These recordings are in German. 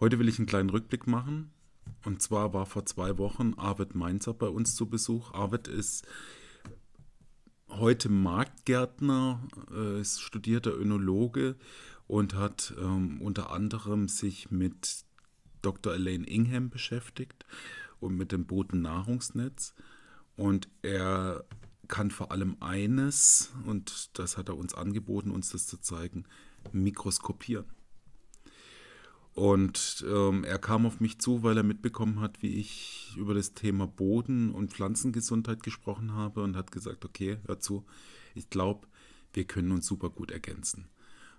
Heute will ich einen kleinen Rückblick machen. Und zwar war vor 2 Wochen Arved Meinzer bei uns zu Besuch. Arved ist heute Marktgärtner, ist studierter Oenologe und hat unter anderem sich mit Dr. Elaine Ingham beschäftigt und mit dem Bodennahrungsnetz. Und er kann vor allem eines, und das hat er uns angeboten, uns das zu zeigen: mikroskopieren. Und er kam auf mich zu, weil er mitbekommen hat, wie ich über das Thema Boden und Pflanzengesundheit gesprochen habe, und hat gesagt, okay, hör zu, ich glaube, wir können uns super gut ergänzen.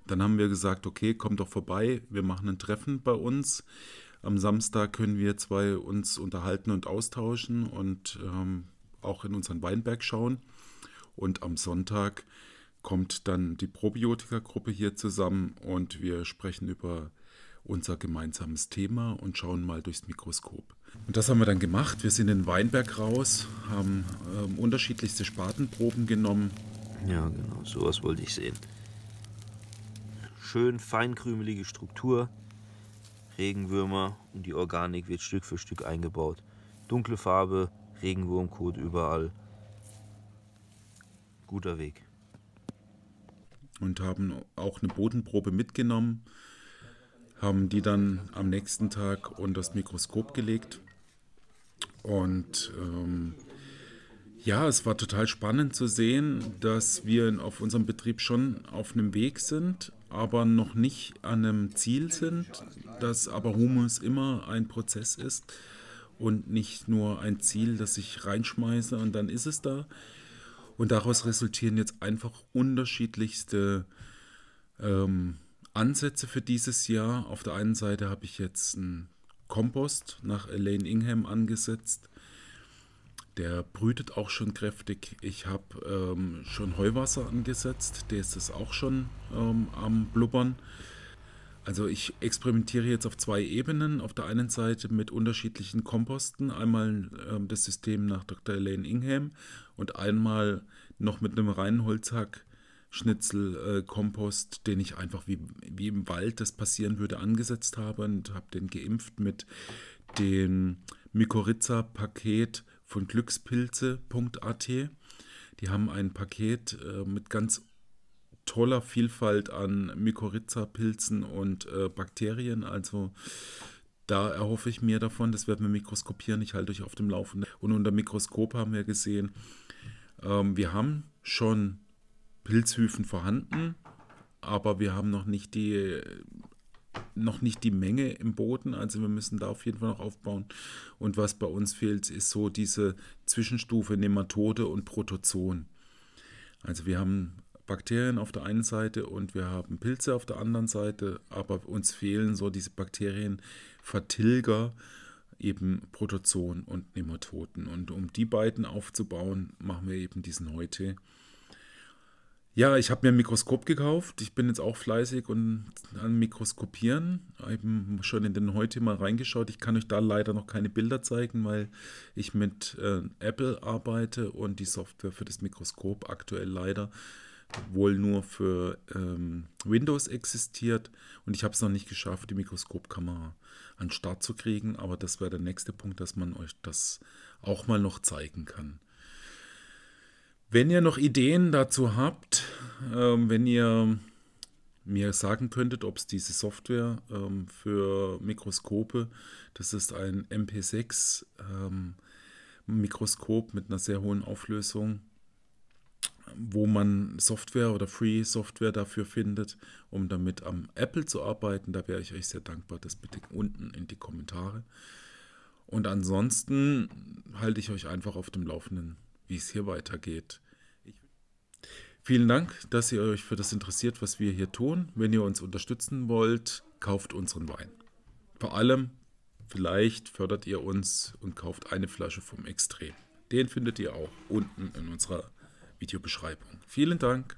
Dann haben wir gesagt, okay, komm doch vorbei, wir machen ein Treffen bei uns. Am Samstag können wir 2 uns unterhalten und austauschen und auch in unseren Weinberg schauen. Und am Sonntag kommt dann die Probiotika-Gruppe hier zusammen und wir sprechen über unser gemeinsames Thema und schauen mal durchs Mikroskop. Und das haben wir dann gemacht. Wir sind in den Weinberg raus, haben unterschiedlichste Spatenproben genommen. Ja, genau, sowas wollte ich sehen. Schön feinkrümelige Struktur, Regenwürmer, und die Organik wird Stück für Stück eingebaut. Dunkle Farbe, Regenwurmkot überall. Guter Weg. Und haben auch eine Bodenprobe mitgenommen, haben die dann am nächsten Tag unter das Mikroskop gelegt. Und ja, es war total spannend zu sehen, dass wir auf unserem Betrieb schon auf einem Weg sind, aber noch nicht an einem Ziel sind, dass aber Humus immer ein Prozess ist und nicht nur ein Ziel, das ich reinschmeiße und dann ist es da. Und daraus resultieren jetzt einfach unterschiedlichste Ansätze für dieses Jahr. Auf der einen Seite habe ich jetzt einen Kompost nach Elaine Ingham angesetzt. Der brütet auch schon kräftig. Ich habe schon Heuwasser angesetzt. Der ist auch schon am Blubbern. Also ich experimentiere jetzt auf 2 Ebenen. Auf der einen Seite mit unterschiedlichen Komposten. Einmal das System nach Dr. Elaine Ingham und einmal noch mit einem reinen Holzhack Schnitzelkompost, den ich einfach wie im Wald das passieren würde, angesetzt habe, und habe den geimpft mit dem Mykorrhiza-Paket von Glückspilze.at. Die haben ein Paket mit ganz toller Vielfalt an Mykorrhiza-Pilzen und Bakterien. Also da erhoffe ich mir davon, das werden wir mikroskopieren, ich halte euch auf dem Laufenden. Und unter Mikroskop haben wir gesehen, wir haben schon Pilzhyphen vorhanden, aber wir haben noch nicht die Menge im Boden, also wir müssen da auf jeden Fall noch aufbauen. Und was bei uns fehlt, ist so diese Zwischenstufe Nematode und Protozoen. Also wir haben Bakterien auf der einen Seite und wir haben Pilze auf der anderen Seite, aber uns fehlen so diese Bakterienvertilger, eben Protozoen und Nematoden. Und um die beiden aufzubauen, machen wir eben diesen Heutee. Ja, ich habe mir ein Mikroskop gekauft. Ich bin jetzt auch fleißig und an Mikroskopieren. Ich habe schon in den Heutee mal reingeschaut. Ich kann euch da leider noch keine Bilder zeigen, weil ich mit Apple arbeite und die Software für das Mikroskop aktuell leider wohl nur für Windows existiert. Und ich habe es noch nicht geschafft, die Mikroskopkamera an den Start zu kriegen. Aber das wäre der nächste Punkt, dass man euch das auch mal noch zeigen kann. Wenn ihr noch Ideen dazu habt, wenn ihr mir sagen könntet, ob es diese Software für Mikroskope, das ist ein MP6 Mikroskop mit einer sehr hohen Auflösung, wo man Software oder Free Software dafür findet, um damit am Apple zu arbeiten, da wäre ich euch sehr dankbar. Das bitte unten in die Kommentare. Und ansonsten halte ich euch einfach auf dem Laufenden, wie es hier weitergeht. Vielen Dank, dass ihr euch für das interessiert, was wir hier tun. Wenn ihr uns unterstützen wollt, kauft unseren Wein. Vor allem, vielleicht fördert ihr uns und kauft eine Flasche vom Extrem. Den findet ihr auch unten in unserer Videobeschreibung. Vielen Dank.